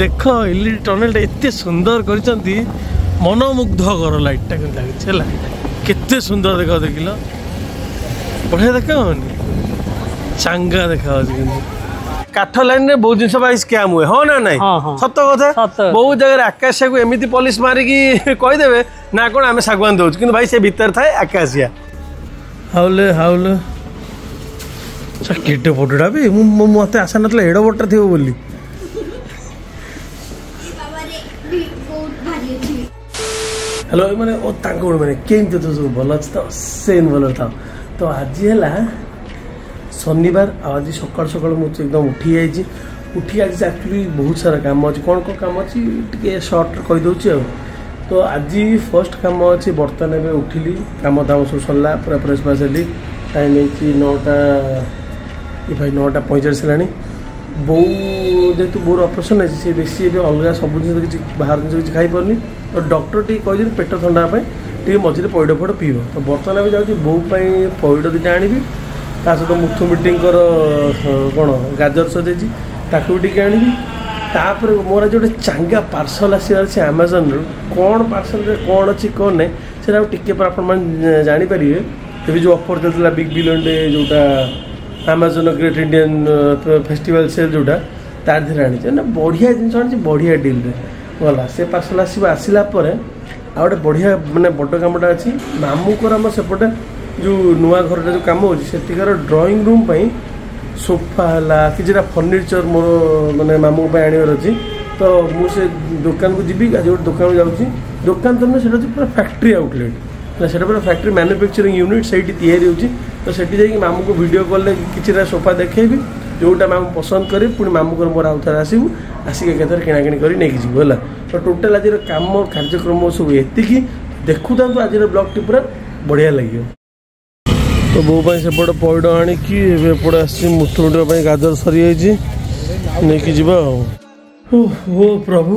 देख LED tunnel एत सुंदर कर मनमुग्धकर लाइटा के लगे के सुंदर देख देख बढ़िया देखा चांगा देखा काठ लाइन रे बहुत जिनस स्कैम हुए हाँ ना ना सत कथा बहुत जगह आकाशिया को एमती पॉलिश मारिकी कहीदेवे ना कौन आम सागवान दौर कि भाई से भितर थाए आकाशिया हाउले हाउले केटे फोटोटा भी मत आशा ना एड बटा थी बोली हेलो मैंने मैंने केमती तो सब भल अच्छे तो सेम भल था तो आज है शनिवार आज सका सका मुझे एकदम उठी जाइए उठी आज एक्चुअली बहुत सारा काम अच्छे कौन कौन काम अच्छी टे सर्ट कहीदे तो आज फर्स्ट काम अच्छे बर्तमान एवं उठिली कम धाम सब सरला पूरा फ्रेश फ्रेश हेली टाइम होती नौटा ये भाई 9:45 है बो जेहतु बोर ऑपरेशन है सी बेसी अलग सब जिन कि बाहर जिन कि खाईपरि तो डॉक्टर टी कह पेट थंडा टी मझे पौड़ फोड़ पीब तो बर्तमान जाऊँगी बोपाई पौड़ दुटा आनी सहित मुथु मिट्टी कौन गाजर सजेजी ताकू टी आपर मोर आज गोटे चांगा पार्सल आसार आमाजन रु कौन पार्सल कौन अच्छी कौन ना से टी आप जापर ये जो अफर चलता बिग बिलियन डे जोटा Amazon great Indian festival sale जोटा तार देना बढ़िया जिन आनी बढ़िया डील रे गला से पार्सल आसला गोटे बढ़िया मानने बड़ कमटा अच्छी मामूकर आम सेपटे जो नुआ घर जो कम होकर ड्राइंग रूम पर सोफा है कि फर्निचर मोर मानने मामू आनबार अच्छी तो मुझे दुकान को जी आज गोटे दुकान जाऊँगी दुकान तो नुह से पूरा फैक्ट्री आउटलेट सेटा पूरा फैक्ट्री मैन्युफैक्चरिंग यूनिट से यानी तो सेठी जाइए मामू को वीडियो कॉल कि सोफा देखेबी जोटा मामू पसंद करे पुणी मामू को मोर आउथार आसबू आसिक किणाकिणी कर तो टोटाल आज कम कार्यक्रम सब एति देखु था आज ब्लॉग टी पूरा बढ़िया लगे तो बोपाई सेपटे पौड़ आणिकीपटे आसुटवाई गाजर सरी नहीं जावा ओ प्रभु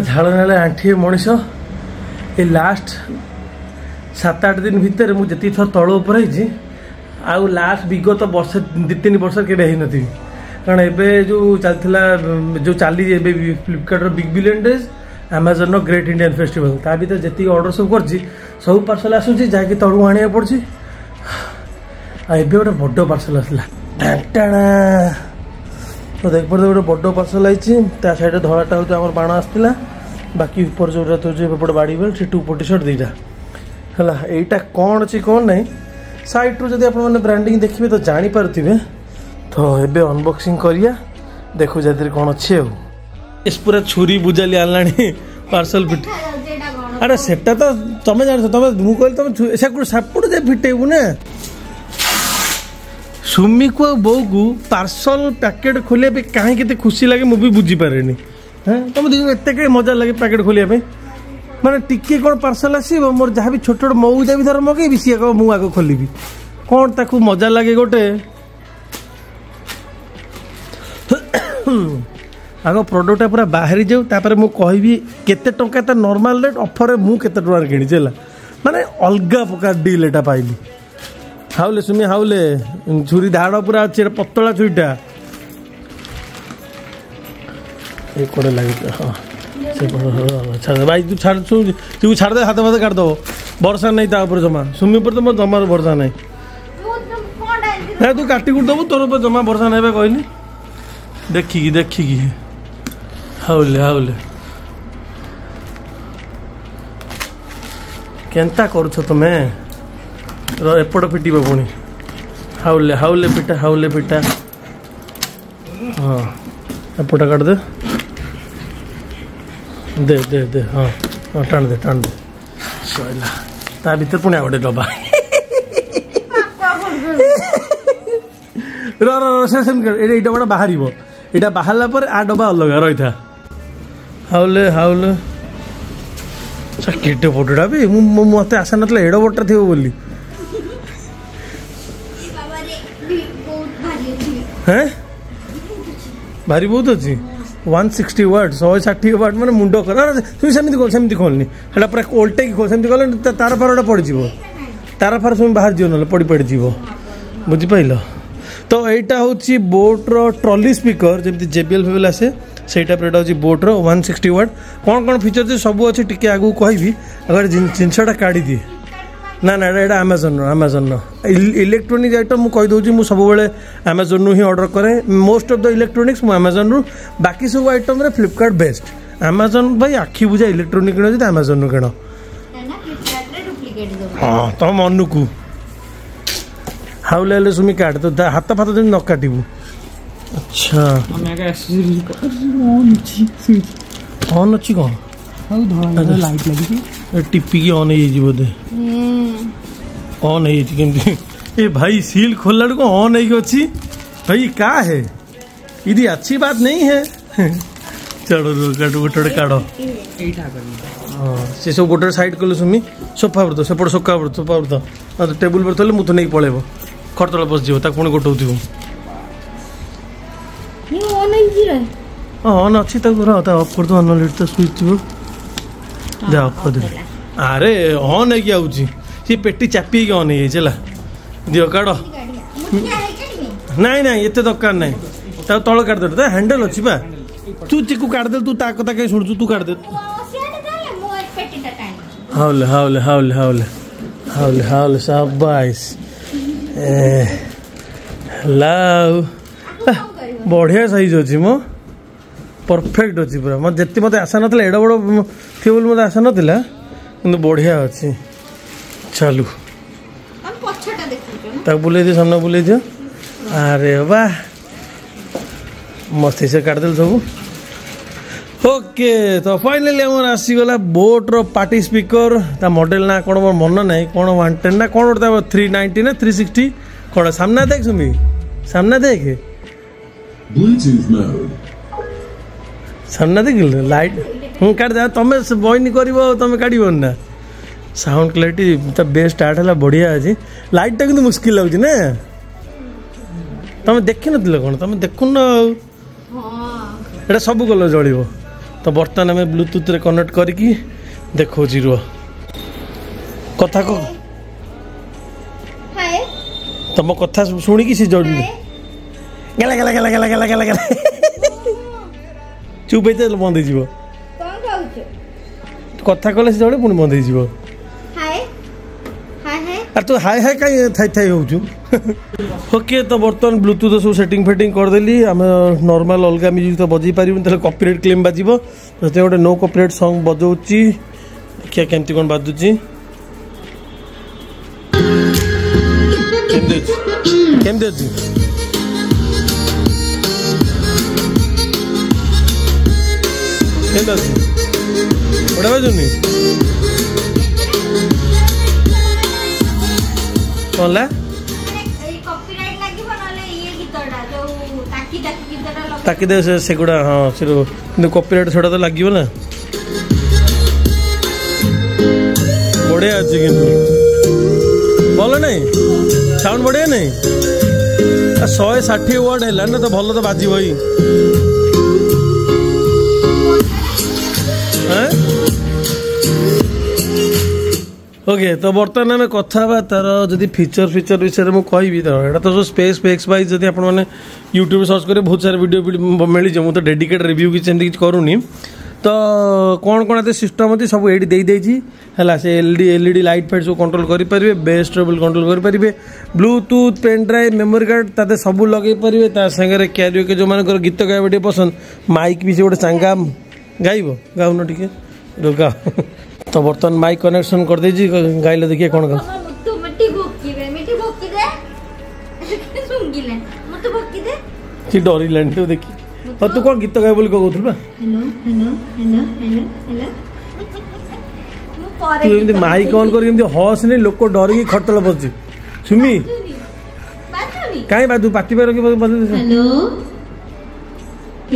झाड़ झाड़े आंठिए मनीष ये लास्ट 7-8 दिन भितर मुझे जी थर तल उपरि आउ लास्ट विगत वर्ष 2-3 वर्ष केड़े हो नी कारण एबे जो चली फ्लिपकार्टर big billion days Amazon great Indian festival ता भर जी अर्डर सब कर सब पार्सल आसूँ जहाँकि तलू आने पड़ी एबे गोटे बड़ पार्सल आसला तो देख पड़ते गोटे बड़ पार्सल आई सैड धराटा हूँ बाण आसला बाकी ऊपर जोटा तो बाड़ी बेल से 2 पटी शर्ट दीटा है यहाँ कौन अच्छी कौन ना सैड रू जब आप ब्रांडिंग देखिए तो जापे तो ये अनबक्सिंग करिया देखो जैसे कौन अच्छे हो इस पूरा छुरी बुजाली आनला पार्सल फिट अरे सेटा तो तुम जान तुम मुझे तुम सेपटे फिटेबू ना सुमी को बो को पार्सल पैकेट खोलिया कहीं खुशी लगे मुझे बुझीपारे हाँ तुम देखो एत मजा लगे पैकेट खोलिया माने टिके कौन पार्सल आसो मोर जहाँ भी छोट छोट मऊजा भी धर मगेबी सी कह मुझे आगे खोल कौन ताकू मजा लगे गोटे आग प्रोडक्टा पूरा बाहरी जाऊ तापर मुझे कहबी केते टंका त नॉर्मल रेट ऑफर मुझे टंकार कि माने अलग प्रकार डील एटा पाइली हाउले सुमी हाउले छुरी धाड़ पूरा अच्छे पतला छुरीटा कड़े लगे हाँ भाई तू छाड़ तू छाड़ दे हाथ फाथ काट दब भरसा नहीं तापर जमा सुमी पर तो मोर जमार भरसा नहीं ना तू काटी कुट दबू तोर पर जमा भरसा नहीं कहली देखिकी देखिकी हाउले हाउले केंता कर एपट फिट पुणी हाउले हाउले पिटा हाँ एपटा काट दे दे दे दे हाँ हाँ टाण दे सैला ता भर पुणी गोटे डबा रही डबाटा बाहर यहाँ बाहर पर आ डबा अलग रही था हाउले हाउले केटे फोटोटा भी मत आशा ना एड बटा थी बोली हैं भारी बहुत अच्छी 160 वाट 160 वाट माने मुंड कर तुम सेमती खोलनी है पूरा ओल्टे खोल सेमती खोल तार फार पड़ तार फार सब बाहर जीव ना पड़ पड़ बुझिपाल तो यहाँ हूँ बोट्र ट्रॉली स्पीकर जमी JBL फेबल आसे सेटअप रेट होची बोट रो 160 वाट कौन कौन फीचर जे सब अछि टिके आगु कहबी अगर जिनसटा काडी दी ना ना एटा Amazon रो इलेक्ट्रॉनिक्स आइटम मु कहि दोची मु सब बेले Amazon नु ही ऑर्डर करे मोस्ट ऑफ द इलेक्ट्रॉनिक्स मु Amazon रो बाकी सब आइटम रे Flipkart बेस्ट Amazon भाई आखी बुझा इलेक्ट्रॉनिक किनो जे Amazon नु किनो ना Flipkart रे डुप्लीकेट दो हां तो मनु को हाउले ले सुमी काट तो हाथ फाथ दिन न काटिबू अच्छा हमें का एक्सेसरी ऑन छी ऑन छी को हाउ धरा लाइट लगी टिपी के ऑन हे जी बोदे ऑन हे जी केमती ए भाई सील खोलड़ को ऑन हे अछि भाई का है इदी अच्छी बात नहीं है चलो काटो गोटे काढो एठा कर हां से सब गोटे साइड कलो सुमी सोफा पर तो सेपड़ सोका पर तो पर तो टेबल पर तले मु तो नहीं पळेबो खरतल बस जीव ता कोन गोटो दिबो नी ऑन नहीं जी रे ऑन अच्छी तक रहा था ऑफ कर दो ऑन लाइट तो स्विच दिबो जा ऑफ कर दे अरे ऑन है कि आउची से पेटी चापी के ऑन है चला दियो काढो नहीं नहीं एते दरकार नहीं ता तळ काट दे ता हैंडल अछि बा तू चिकू काट दे तू ता कथा के सुन तू काट दे हाउले हाउले हाउले हाउले हाउले हाउले शाबाश लाव बढ़िया साइज अछि मो परफेक्ट अछि पूरा म जति मते आशा नथले एडो बडो टेबल मते आशा नथला किंतु बढ़िया अछि चालू हम पछटा देखियो त बुले दे सामने बुले दियो अरे वाह मस्ती से काट देल सब ओके तो फाइनली हमर आसी वाला बोट रो पार्टी स्पीकर ता मॉडल ना कोन मोर मन नै कोन 110 ना कोन 390 ना 360 कोन सामना देख सुमी सामना देख ब्लूटूथ मोड सामना देख लाइट हम काट दे तमे बॉय नि करबो तमे काटिबो ना साउंड क्वालिटी ता बेस्ट स्टार्ट हला बढ़िया अछि लाइट ता किंतु मुश्किल लागछि ना तमे देखि नथिले कोन तमे देखु ना हां एटा सब कलर जळिबो तो बर्तन में ब्लूटूथ रे कनेक्ट करके देखो जीरो कथा को हाय तुम कथा सुनी कि से जोड़ी गला गला गला गला गला गला गला चुप बेते बंद हो जीवो कोन कहू कथा कले से जोड़ी पुनी बंद हो जीवो हाय हाय हाय अरे तू हाय हाय काई थाई थाई होउ छु ओके तो बर्तन ब्लूटूथ सब सेटिंग फेटिंग कर देली हम नॉर्मल अलगा म्यूजिक तो बजि पारिबो तले कॉपीराइट क्लेम बाजिबो जते गोटे नो कॉपीराइट सॉन्ग बजौची देखिया केमती कोन बाजुची केम देची केम देची ओडा बाजुनी होला ताकि दे से गुडा हां सिर्फ कॉपीराइट छोड़ा तो लागियो ना बढ़िया अछि किंतु बोल नहीं साउंड बढ़िया नहीं 160 वाट हैला ना तो भलो तो बाजी होई हैं ओके तो बर्तन में कथा बा तार जदी फीचर विषय में कहबी तो एटा तो स्पेस वाइज जदी आपण माने YouTube सर्च करे बहुत सारे वीडियो मिली जे मु तो डेडिकेट रिव्यू कि सेम कि करूनी तो कोन कोन आते सिस्टम होती सब एडी दे दैची हला से एलईडी लाइट फाइट सब कंट्रोल करि परिवे बेस ट्रेबल कंट्रोल करि परिवे Bluetooth pen drive memory card ताते सब लगै परिवे ता संगे कैरियो के जो मानकर गीत गायबे पसंद माइक भी से गोटे सांगा गाइबो गाउनो टिके रोका तो बर्तन माइक कनेक्शन कर दे जी गाइले देखिए कोन का तो मिठी भोकी दे सुंगी ले मत भोकी दे ती डोरी लेन तो देखी और तू कोन गीत गाय बोल को कहथुल बा hello hello hello hello hello मु पारे तू इमे माइक ऑन कर इमे हॉस ने लोक डोरी की खटल बजी सुमी बाजुनी काई बाजू पाटी पर के बदल हेलो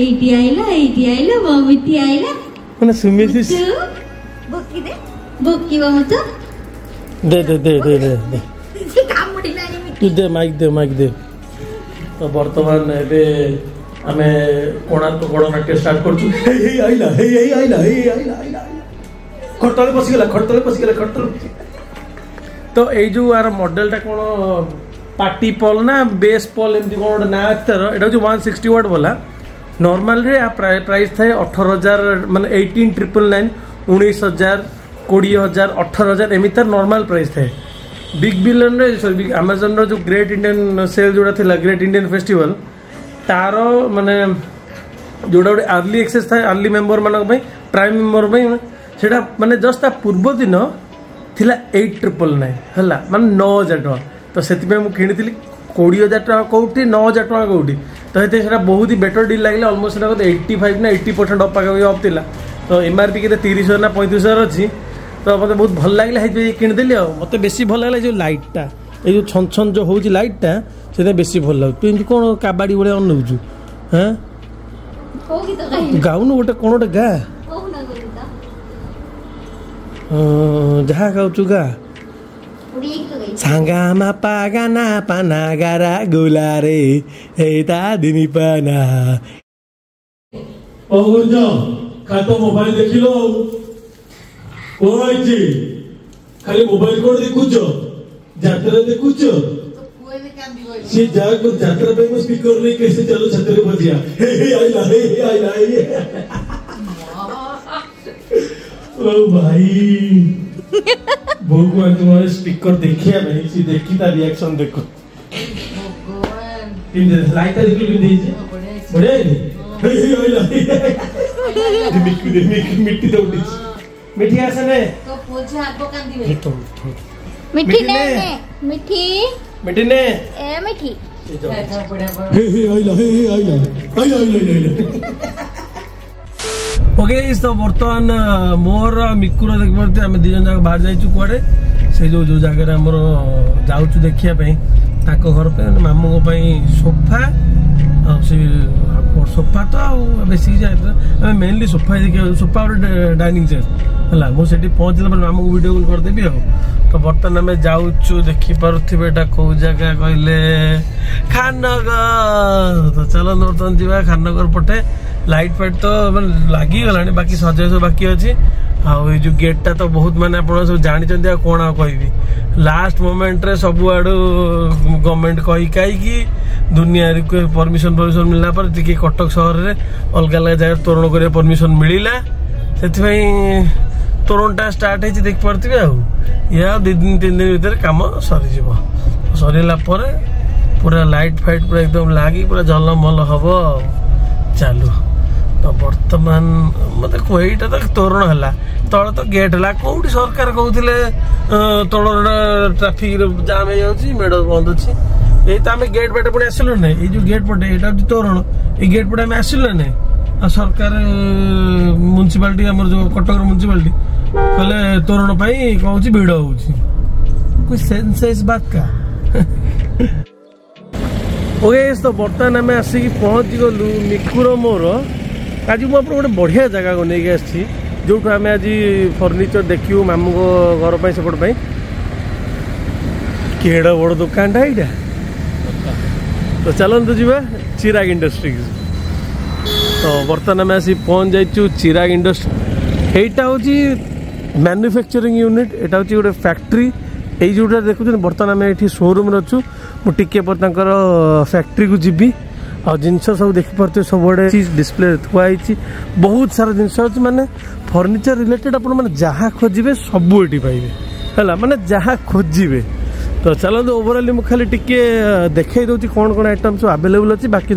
एटी आइला मम्मी आइला माने सुमी से बोकी वमत दे से काम उठिलानी मिठी दे माइक दे तो वर्तमान एबे हमें कोणात तो बडो नाट्य स्टार्ट करछु हे आइला खटतले पसिगला तो ए जो आर मॉडल टा कोन पार्टी पॉल ना बेस पॉल एमदी कोन ना तर एटा जो 160 वाट वाला नॉर्मल रे आ प्राइस थाए 18,000 मान 18,999 19,000 20,000 18,000 एमितर नॉर्मल प्राइस थाए। बिग बिलियन रे सॉरी अमेजन रो जो ग्रेट इंडियन सेल जोड़ा थिला ग्रेट इंडियन फेस्टिवल तार माने जोड़ा गोटे अर्ली एक्सेस थाए अर्ली मेम्बर मान प्राइम मेम्बर सेटा माने जस्ट पूर्व दिन थिला 8,999 हला मान 9,000 टका तो से कि 20,000 टका कौटी 9,000 टका कौटी तो ये बहुत ही बेटर डील लगे अलमोस्ट 85 ना 80% अफ पाखा अफ था तो एमआरपी के 30,000 ना 35,000 अच्छी तो मतलब बहुत भल लगे किदेली मत बेसी भल लगे जो लाइटा ये जो छन छन जो हूँ लाइटा से बेसी भल लगे तु एम कौन काबाड़ी भाई अनौजु हाँ गाउनु गोटे कौन गोटे गा जहा गाचु गा सांगामा पागाना पाना गारा गुलारे एता दिनी पाना ओहो जो खातो मोबाइल देखिलो कोन आइची खाली मोबाइल कोड देखुचो यात्रा देखुचो तो कोई ने काम दिवो से जा को यात्रा पे में स्पीकर नहीं कैसे चलो छतरी बजिया हे आई लाई ओ भाई भगवान तुम्हारे स्पीकर देखिया भाई सी देखी ता रिएक्शन देखो भगवान इन लाइट आ दिखली दीजिए बड़े ये मिट्टी दे उठी मिट्टी आसे ने तो पूछे आगो कांदी में तो मिट्टी ने मिट्टी ने ए मिट्टी हे आई ला ओके इस तो बर्तमान मोर मिकुर देखते आम दिजन जाक बाहर जाइए कड़े से जो जो जगार जाऊँ देखापी ताक घर मामू सोफा सोफा तो बेस मेनली सोफा देखा सोफा गोटे डाइनिंग चेयर है मुझे पहुँचला मामू को वीडियो कॉल करदेवी आ तो बर्तमान आम जाऊँ देखिपे एटा कौ जगह कहले खानगर तो चलो बर्तमान जावा खानगर पटे लाइट फाइट तो मैं लगिगला बाकी सजा सब बाकी अच्छी आई जो गेटा तो बहुत मानने सब जानी कौन आह लास्ट मोमेंट रे सब आड़ू गवर्नमेंट कही कहीं दुनिया परमिशन परमिशन मिलला पर टी कटक सहर में अलग अलग जगह तोरण कर परमिशन मिलला से तोरणटा स्टार्ट हो देख पारे आ दिन 3 दिन भर कम सरीज सरला पूरा लाइट फाइट पूरा एकदम लगी पूरा झलमल हम चालू तो बर्तमान मत कईटा तो तोरण है तले तो गेट है कौटी सरकार कहते तोरण ट्राफिक जाम हो मेड़ बंद अच्छे ये तो आम गेट पटे पुणी आसलू ना ये जो गेट पटे ये तोरण ये गेट पटे आम आसलू ना आ सरकार म्यूनिसिपालिटी आम जो कटक म्यूनिसिपालिटी कहले तोरण कौन भिड़ हो कोई सेंस है इस बात का ओके तो बर्तमान आम आसिक पहुँची गलु निकुर मोर आज मुझे गोटे बढ़िया जगह को लेकिन आसी जो आम आज फर्निचर देखू मामू को घर पर सेपटपाई केड़ बड़ दुकान टाइम तो चलतु जी चिराग इंडस्ट्रीज तो बर्तमान आम आसी पहुँच जाइचु चिराग इंडस्ट्री एटा हूँ मैन्युफैक्चरिंग यूनिट एटा हूँ गोटे फैक्ट्री ये जोटा देखुन बर्तमान आम ये शोरूम अच्छु मुझे पर फैक्ट्री को जी आ जिनस सब देखिपे सबुआ चीज डिस्प्ले थुआई बहुत सारा जिनस अच्छे मानने फर्निचर रिलेटेड आपने खोजे सब ये पाइबे है मानने जहाँ खोजे तो चलो ओवरऑल मुझे खाली टी देखे दूसरी कौन कौन आइटम सब आवेलेबल अच्छी बाकी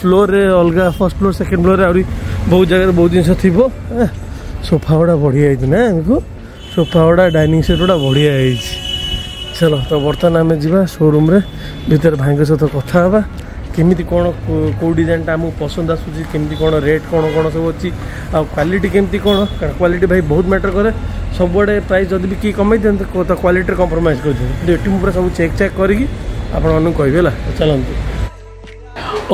फ्लोर अलग फर्स्ट फ्लोर सेकेंड फ्लोर आहरी बहुत जगह बहुत जिन थोड़ा सोफा गुड़ा बढ़िया ना इनको सोफा गुड़ा डाइनिंग सेट गुड़ा बढ़िया है चलो तो बर्तमान आम जावा शोरूम भर भाई सहित कथा केमी कौन कौ डिजाइनटा आमको पसंद आसूसी केमी कौन रेट कौन कौन सब अच्छी क्वालिटी केमती कौन क्वालिटी भाई बहुत मैटर करे सबुआडे प्राइस जब भी किए कमे दिखते तो क्वालिटी कम्प्रोमाइज कर पूरा सब चेक चेक करके आपला चलते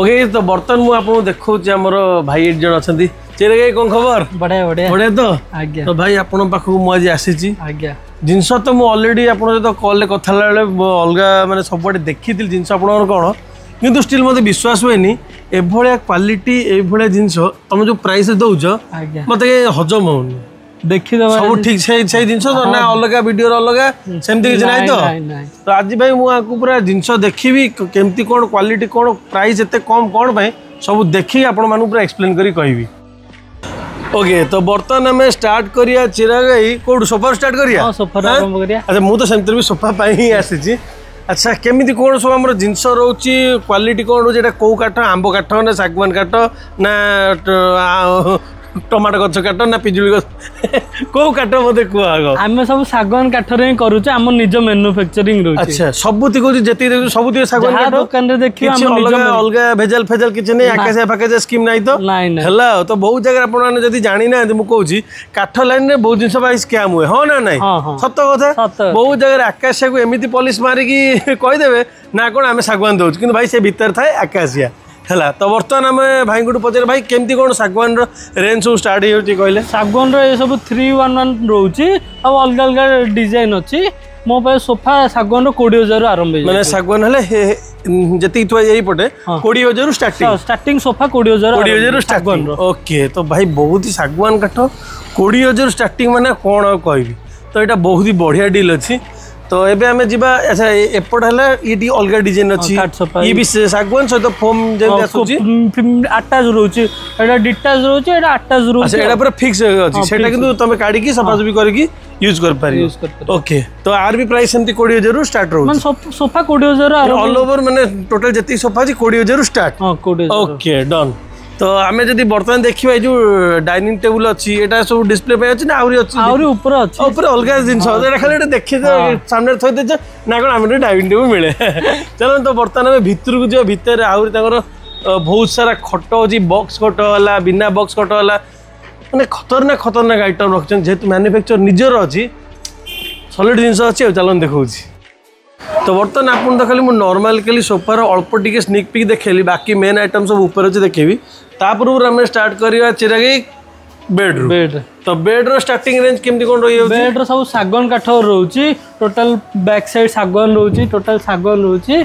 ओके तो बर्तमान मुझे आपको देखा आम भाई जन अच्छा चिराग कौन खबर बढ़िया बढ़िया बढ़िया तो आज्ञा तो भाई आपन पाखु मु आज आसीची आज्ञा जिनस तो मु ऑलरेडी आपन जो कॉल ले कथा ले अलगा माने सबटे देखि दिल जिनस आपन कोन किंतु स्टिल मते विश्वास होइनी एभळिया क्वालिटी एभळिया जिनस तुम जो प्राइस दउजो आज्ञा मते हजम होउनी देखि दवा सब ठीक छै छै जिनस तो ना अलगा वीडियो अलगा सेमति किछ नै तो आज भाई मु आकु पूरा जिनस देखिबी केमति कोन क्वालिटी कोन प्राइस एते कम कोन भाई सब देखिए आपण मानू पूरा एक्सप्लेन करी कहबी। ओके तो बर्तन हमें स्टार्ट करिया चिरागाई कोड सोफा स्टार्ट करिया। हां सोफा आरंभ करिया। अच्छा मु तो सेमतिर भी सोफा पाई आसी छी। अच्छा केमिति कोन सब हमर जिंस रहउची क्वालिटी कोन रहउ जेटा को काठ आंबो काठ ना सागवान काठ ना टमाटो गछ काठ ना पिजुली गछ को काठ मते कुआगो हम सब सागवान काठ रे करू छ हम निज मैन्युफैक्चरिंग रहउ। अच्छा सबुति को जेति देखु सबुति सागवान काठ दुकान रे देखियो हम निज अलगा भेजल फेजल किछ नै आकाश आकाश स्कीम नै तो हला तो बहुत जगह आपण ने जदी जानि ना मु कहू छी काठ लाइन रे बहुत जिंस भाई स्कैम होय हो ना नै सत कथा बहुत जगह आकाश को एमिति पॉलिश मार की कहि देबे ना कोन हम सागवान दउ किंतु भाई से भीतर थाय आकाशिया हला। तो बर्तमान आम भाई पचार भाई केमती कौन सागवान रेंज सब स्टार्ट कहले सागवान ये सब 311 रोचे अलग अलग डिजाइन अच्छी मो पे सोफा सागवान 20,000 आरंभ माने सागवान हले जति तो यही पटे 20,000 स्टार्टिंग सोफा 20,000 सागवान। ओके तो भाई बहुत ही सागवान काठ 20,000 स्टार्टिंग माने कोन कहबी तो एटा बहुत ही बढ़िया डील अछि। तो एबे हमें जीवा अच्छा एपट हला ईटी अलग डिजाइन अछि ई भी सागवान सहित फोम जे आछुची अटैच रहउची एटा डिटैच रहउची एटा अटैच रहउची एटा पर फिक्स अछि सेटा किंतु तमे काडी की सफा भी कर की यूज कर पारि। ओके तो आर भी प्राइस हमति 20,000 स्टार्ट रहउ मन सोफा 20,000 आर ऑल ओवर माने टोटल जति सोफा जी 20,000 स्टार्ट। हां 20,000 ओके डन। तो आमे जदी बर्तन देखिबा ए जो डाइनिंग टेबल अछि एटा सब डिस्प्ले पे अछि ना आउरी ऊपर अछि ऊपर अलग जिंस एटा खाली एटा देखि सामने थोइ दे ना कोन आमे डाइनिंग टेबल मिले चलो। तो बर्तन में भितर को जे भितर आउरी तकर बहुत सारा खट अछि बॉक्स खट होला बिना बॉक्स खट होला माने खतरनाक आइटम रखछन जेतु मैन्युफैक्चर निजर अछि सॉलिड जिंस अछि चलन देखौछि। तो बर्तन आपन तो खाली मु नॉर्मल के लिए सोफार अल्प टिके स्निक पिक देखेली बाकी मेन आइटम सब ऊपर अछि देखिबी। तापुर हम स्टार्ट करिया चिरागी बेड। तो बेड रो स्टार्टिंग रेंज केमती कोन रही होची बेड रो सब सागवान काठ रहउची टोटल बैक साइड सागवान रहउची टोटल सागवान रहउची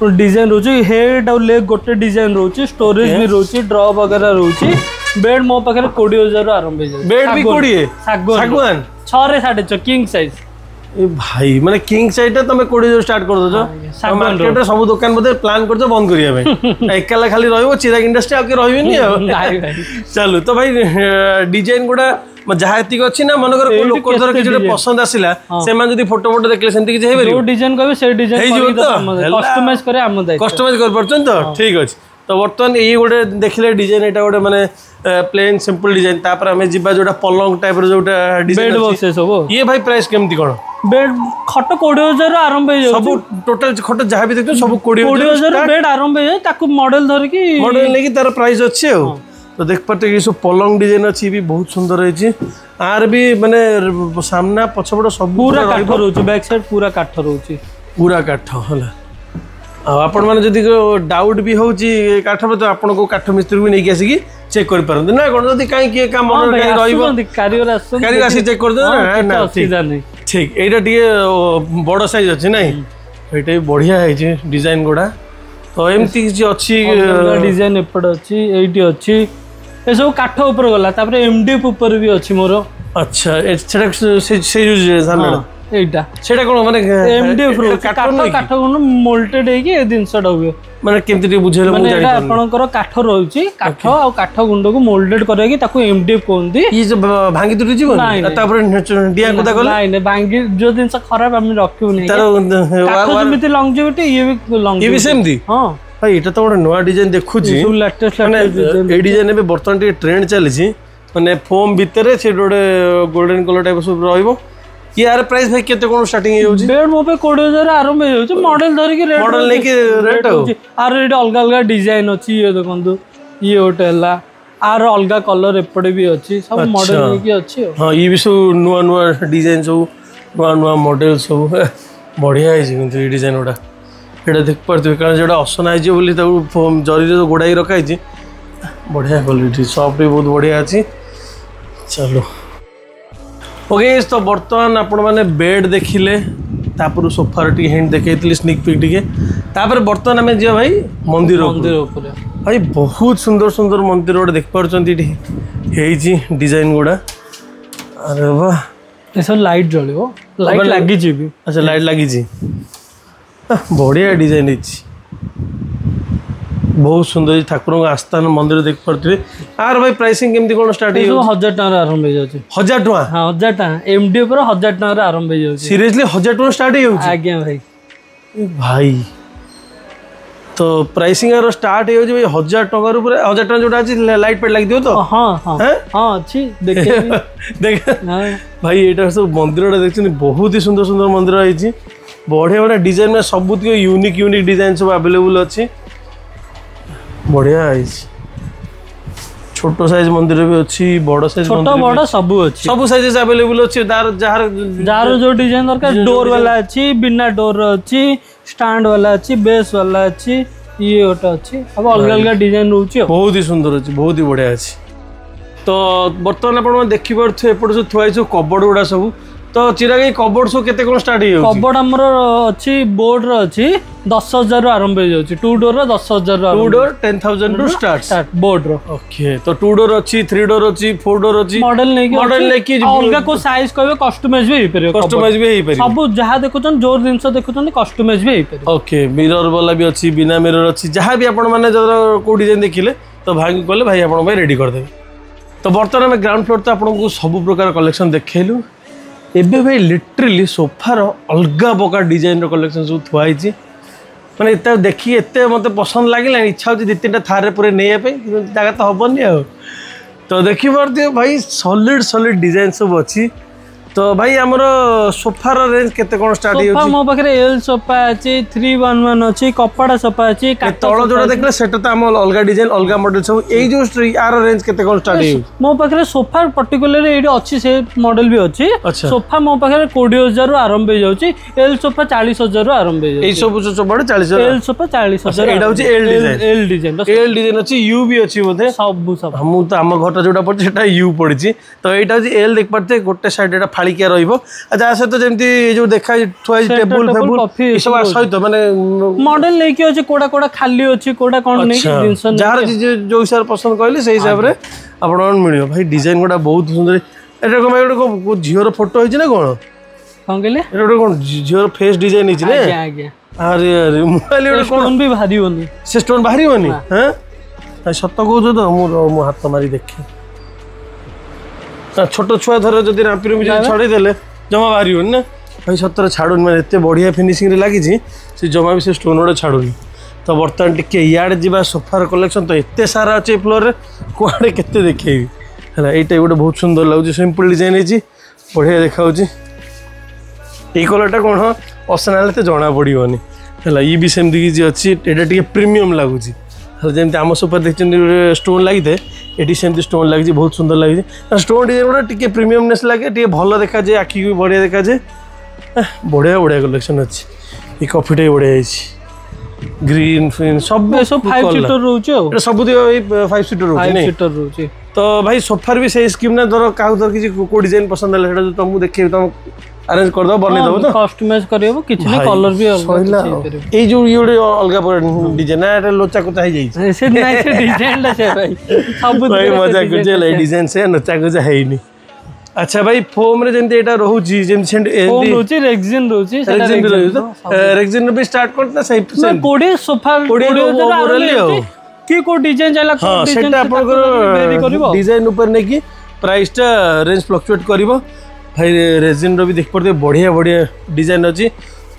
तो डिजाइन रहउची हेड और लेग गोटे डिजाइन रहउची स्टोरेज भी रहउची ड्रॉ वगैरह रहउची बेड मो पखरे 20,000 आरंभ हो जाय बेड भी 20 सागवान 6 रे 6.5 किंग साइज ए भाई माने किंग साइड त तमे 20,000 स्टार्ट कर दो छ मार्केट रे सब दुकान बदे प्लान कर दो बंद करिया भाई एकला खाली रहबो चिराग इंडस्ट्री आके रहबे नि भाई चलो। तो भाई डिजाइन गुडा जहातिक अछि ना मनकर को लोक धर के जे पसंद आसिला से मान जदी फोटो फोटो देखले सेंती कि जे हेबे जो डिजाइन कहबे से डिजाइन कस्टमाइज करे हम दाइ कस्टमाइज कर परछन। तो ठीक अछि। तो बर्तन ये गोटे देखले डिजाइन एटा गोटे माने प्लेन सिंपल डिजाइन तापर हमें जिबा जोटा पलंग टाइप रो जोटा डिजाइन बेड बॉक्स सब ये भाई प्राइस केमती कोन बेड खट 20,000 आरंभ हो सब टोटल खट जहा भी देखतो सब 20,000 बेड आरंभ हो ताकू मॉडल धर की मॉडल लेकी तार प्राइस अछि। तो देख पते ये सब पलंग डिजाइन अछि भी बहुत सुंदर अछि आर भी माने सामना पछबड़ सब पूरा काठ रहउची बैक साइड पूरा काठ रहउची पूरा काठ होला आपण माने जदी डाउट भी होउची काठ पर तो आपण को काठ मिस्त्री भी नै के आसी की चेक कर परंत ना कोन जदी काई के काम मन रे रहइबो कारीगर आसी चेक कर दो ना सीधा नै ठीक एटा टिके बड़ साइज अछि नै एटा भी बढ़िया है जे डिजाइन गोडा। तो एमती जे अछि डिजाइन एपड अछि एटी अछि ए सब काठ ऊपर गला तापर एमडीएफ ऊपर भी अछि मोर। अच्छा एटा से यूज सामना एटा सेटा कोन माने एमडीएफ रो काठ कोन मोल्टेड हे कि दिनसडा होय माने केमती बुझेले मु जानि माने आपनकर काठ रहउची काठ आ काठ गुंडो को मोल्डेड करे कि ताको एमडीएफ कोनदी ई भांगी तुटी जीव ना तापर डिया कोदा गले नाही नाही भांगी जो दिन से खराब हम रखियो नहीं काठ समिति लॉन्जेविटी ये भी सेम दी हां भाई एटा तो नया डिजाइन देखु छी लेटेस्ट लेटेस्ट ए डिजाइन में बर्तन टी ट्रेंड चली छी माने फोम भीतर से गोल्डन कलर टाइप सब रहइबो यार प्राइस भाई केते कोन स्टार्टिंग हे होची बेड मो पे 20,000 आरंभ हे होची मॉडल धरि के रेट मॉडल ले के रेट होची आर एटा अलगा अलगा डिजाइन होची ये देखंदो ये होटेला आर अलगा कलर एपडे भी होची सब मॉडल ले के होची हां ये भी सब नुवा नुवा डिजाइन सब नुवा नुवा मॉडल सब बढ़िया है किंतु ये डिजाइन ओडा एटा देख परते कारण जेडा असना है जे बोली त फोम जरी रे गोडाई रखाई छी बढ़िया क्वालिटी सॉफ्ट भी बहुत बढ़िया अछि। चलो ओके तो बर्तमान आपण माने बेड देखिले तापर सोफार टी हिंट देखैतली स्निक पिक टिके तापर बर्तमान हमें जे भाई मंदिर मंदिर ऊपर भाई बहुत सुंदर सुंदर मंदिर ओड देख परचंती हेई जी डिजाइन गोडा अरे वाह ए सब लाइट जळियो लाइट लागि जी भी अच्छा लाइट लागि जी बढ़िया डिजाइन अछि बहुत सुंदर ठाकुर आस्थान मंदिर देख पारे आर भाई प्राइसिंग केमती कोन स्टार्ट हो 1000 टका आरंभ हो जाउछ 1000 टका हां 1000 टका एमडी पर 1000 टका आरंभ हो जाउछ सीरियसली 1000 टका स्टार्ट हो जाउछ आज्ञा भाई भाई तो प्राइसिंग आरो स्टार्ट हो जे 1000 टका ऊपर 1000 टका जोटा अछि लाइट पेट लाग दियो तो हां हां हां अछि देखे देख भाई एटा सब मंदिरडा देखछन बहुत ही सुंदर सुंदर मंदिर आइ छी बढ़िया बढ़िया डिजाइन में सबुत के यूनिक यूनिक डिजाइन सब अवेलेबल अछि बढ़िया छोटो साइज मंदिर भी अच्छी बड़ा साइज छोटा बड़ा सब साइजेस अवेलेबल अच्छी दार जहार जहार जो डिजाइन दरकार डोर वाला अच्छी बिना डोर अच्छी स्टैंड वाला अच्छी बेस वाला अच्छी ये ओटा अच्छी अब अलग अलग डिजाइन रहउची बहुत ही सुंदर अच्छी बहुत ही बढ़िया अच्छी तो वर्तमान आपण देखि परथु एपट से थुआई सब कबोर्ड उडा सब तो चिराग कबोर्ड सब केते कोन स्टार्ट हो कबोर्ड हमर अच्छी बोर्ड रो अच्छी 10000 रो आरंभ हो जाउची टू डोर रो 10000 रो टू डोर 10000 रो स्टार्ट बोर्ड रो ओके तो टू डोर अच्छी थ्री डोर अच्छी फोर डोर अच्छी मॉडल लेके अलग को साइज कहबे कस्टमाइज भी होई परे कस्टमाइज भी होई परे सब जहा देखुछन जोर दिनस देखुछन कस्टमाइज भी होई परे ओके मिरर वाला भी अच्छी बिना मिरर अच्छी जहा भी आपण माने को डिजाइन देखिले तो भाई कहले भाई आपण भाई रेडी कर देबे तो वर्तमान में ग्राउंड फ्लोर तो आपण को सब प्रकार कलेक्शन देखैलु एबे भाई लिटरली सोफार अलग प्रकार डिजाइन कलेक्शन सब थुआई मैंने इतना देखिए एत मत पसंद लगे इच्छा होती दी तीन थारे पूरे नहींपी जगह तो हेनी आ तो देखिए भाई सॉलिड सॉलिड डिजाइन सब अच्छी तो भाई आमर सोफार रेंज केते कोन स्टार्ट होय सोफा मो पाखरे एल सोफा अछि 311 अछि कपड़ा सोफा अछि तळ जोडा देखले सेटा त हम अलगा डिजाइन अलगा मॉडल सब एई जो आर रेंज केते कोन स्टार्ट होय मो पाखरे सोफा पर्टिकुलर एडी अछि से मॉडल भी अछि सोफा मो पाखरे 20000 रो आरंभ होय जाउची एल सोफा 40000 रो आरंभ होय जाउची एई सब जो सोफा 40000 एल सोफा 40000 एडा होय एल डिजाइन अछि यू भी अछि बधे सब हम त हम घटा जोडा पड़ सेटा यू पड़छि तो एटा होय एल देख पड़ते गोटे साइड एटा फालिकिया रहिबो आ जा से तो जेमती ए जो देखा थुआ टेबल फेबल ई सब सहित माने मॉडल लेके अछि कोडा कोडा खाली अछि कोडा कोन नै टेंशन जार जो हिसाब पसंद कहले सही हिसाब रे आपन मिलियो भाई डिजाइन कोडा बहुत सुंदर एटा को मैं झियोर फोटो होइछ ना कोन कोन कहले एटा कोन झियोर फेस डिजाइन हिच ने आ गया अरे अरे मोबाइल कोन भी भारी होनी से स्टोन भारी होनी हां सत को जो मो हाथ मारी देखि छोटो छुआ धर जदि रापी रुपी छड़े देले जमा बाहरी होन ना भाई सतर छाड़ुन माने एते बढ़िया फिनिशिंग रे लागि छी से जमा भी से स्टोन ओडा छाड़ुनी तो वर्तमान टिके याड जीवा सोफार कलेक्शन तो एते सारा अछि फ्लोर रे कोआडे केते देखैबी हला एटा गोटे बहुत सुंदर लागु सिंपल डिजाइन हे छी बढ़िया देखाउ छी ए कलरटा कोन असनालते जना पडियोनी हला ई भी सेम दिखि जी अछि एटा टिके प्रीमियम लागु छी जमी आम सोफा देखते स्टोन लगी थे ये सेमती स्टोन लगी बहुत सुंदर लगी स्टोन डिजाइन गुड़ा टी प्रीमियमनेस लगे टी भल देखा जाए आखिक भी बढ़िया देखा जाए बढ़िया बढ़िया कलेक्शन अच्छी ये कॉफीटा भी बढ़िया ग्रीन फ्रीन सब फाइव सीटर रोचे सब फाइव सीटर रोचे तो भाई सोफार भी सही स्कीम ना धर क्या किसी को डिजाइन पसंद है तुमको देखिए तुम अरेंज कर दो बने दो तो कस्टमाइज करबो किछ ने कलर भी अलग ए जो ये अलग पर डिजाइन है लोचा को चाहि जाई से नाइस डिजाइन ला से भाई सब भाई मजा गुजे ले डिजाइन से नचा गुजे है नहीं अच्छा भाई फोम रे जेंते एटा रहू जी जेंते एलडी फोम रहूची रेक्सिन रहूची सेटा रेक्सिन भी स्टार्ट करता सही से कोडे सोफा कोडे ओवरली की को डिजाइन जाला को डिजाइन सेटा अपन डिजाइन ऊपर ने की प्राइस टा रेंज फ्लक्चुएट करबो भाई रेजिन रो भी देख पड़ते बढ़िया बढ़िया डिजाइन अच्छी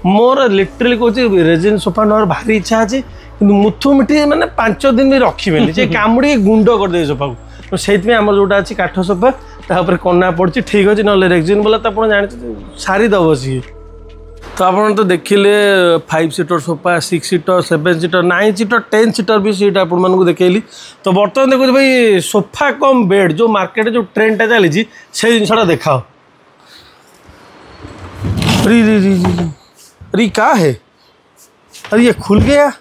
मोर लिटरली कह रेजिन सोफा नवर भारी इच्छा अच्छे मुथु मिठी मैंने 5 दिन भी रखे कामुड़ी गुंड करदे सोफा को से आम जोटा अच्छी काठ सोफा तापर कना पड़ी ठीक अच्छे ना रेजिन वाला तो आज जान सारीदेव सी तो आप तो देखिले 5 seater sofa 6 seater 7 seater 9 seater 10 seater भी सीट आप देखली तो बर्तमान देखो भाई सोफा कम बेड जो मार्केट जो ट्रेंडटा चली से जिनटा देखाओ री री री री अरे क्या है अरे ये खुल गया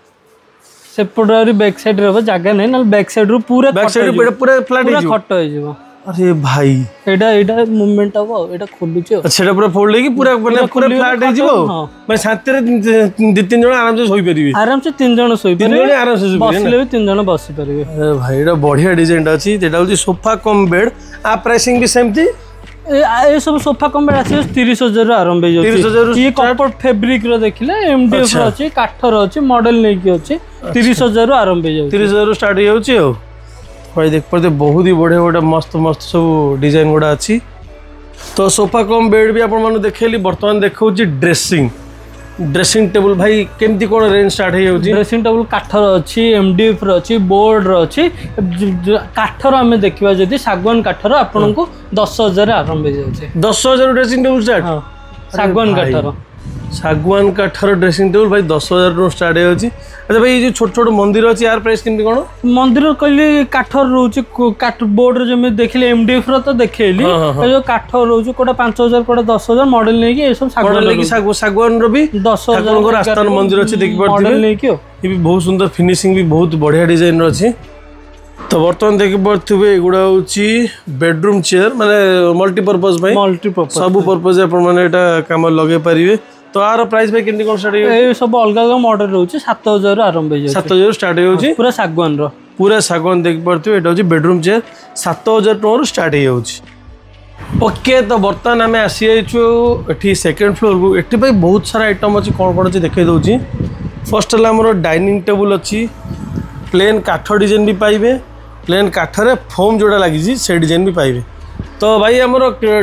सेपटर बैक साइड रे जगह नहीं ना बैक साइड रो पूरा फ्लैट हो खट हो जेबो अरे भाई एडा एडा मूवमेंट हो एडा खोलु छे अच्छा एडा पूरा फोल्ड लेकी पूरा बने पूरा फ्लैट हो जेबो मैं शांति रे 2-3 जण आराम से सोई परिबे आराम से 3 जण सोई परिबे 3 जण आराम से सोई परिबे बसले भी 3 जण बसि परिबे अरे भाई एडा बढ़िया डिजाइन अछि जेडा होची सोफा कम बेड आ प्राइसिंग भी सेम थी ए सब सोफा कम बेड आसी 30000 रो आरंभ हो जाउ 30000 ये कंफर्ट फैब्रिक रो देखिले एमडीएफ रो अछि काठर अछि मॉडल नै कि अछि 30,000 आरंभ हो 30,000 स्टार्ट हो भाई देख पाते बहुत ही बढ़िया बढ़िया मस्त मस्त सब डिजाइन गुड़ा अच्छी। तो सोफा कम बेड भी आपने देखेली बर्तमान देखो ड्रेसिंग ड्रेसिंग टेबल भाई केमती कोन रेंज स्टार्ट हो ड्रेसिंग टेबल काठर अच्छी एमडीएफ अच्छी बोर्ड अच्छी काठर आम देखा जब सागवान काठर आपन को 10,000 आरंभ हो 10,000 ड्रेसिंग टेबल स्टार्ट सागवान काठर ड्रेसिंग टेबल भाई 10,000 रु स्टार्ट हो। अच्छा भाई ये छोट छोट मंदिर अच्छे यार प्राइस केमती कोन मंदिर कहली काठर रोचे काठ बोर्ड जमे देखले एमडीएफ रो तो देखेली जो काठर रोचे कोटा 5,000 कोटा 10,000 मॉडल ले के ये सब सागवान ले के सागवान रो भी 10,000 को राजस्थान मंदिर अच्छे देखि पड़ती मॉडल ले के ये भी बहुत सुंदर फिनिशिंग भी बहुत बढ़िया डिजाइन रो अछि। तो बर्तमान देखि पड़थुबे एगुडा होची बेडरूम चेयर माने मल्टीपर्पस भाई मल्टीपर्पस सब पर्पस अपन माने एटा काम लगे परिवे। तो आरो प्राइस भाई केमती कोन स्टार्ट हो ए सब अलग अलग मॉडल रहउची 7,000 रु आरंभ हो 7,000 स्टार्ट होउची पूरा सागवान देख पड़थु एटा होची बेडरूम चेयर 7,000 रु स्टार्ट होउची। ओके तो बर्तमान आम आसीचु एठी सेकंड फ्लोर को एठी भाई बहुत सारा आइटम अच्छी कौन कौन अच्छे देखे दूसरी फर्स्ट है आमर डाइनिंग टेबल अच्छी प्लेन काठ डिजाइन भी पाइबे प्लेन काठरे फोम जोड़ा लगी से डिजाइन भी पाइबे। तो भाई आम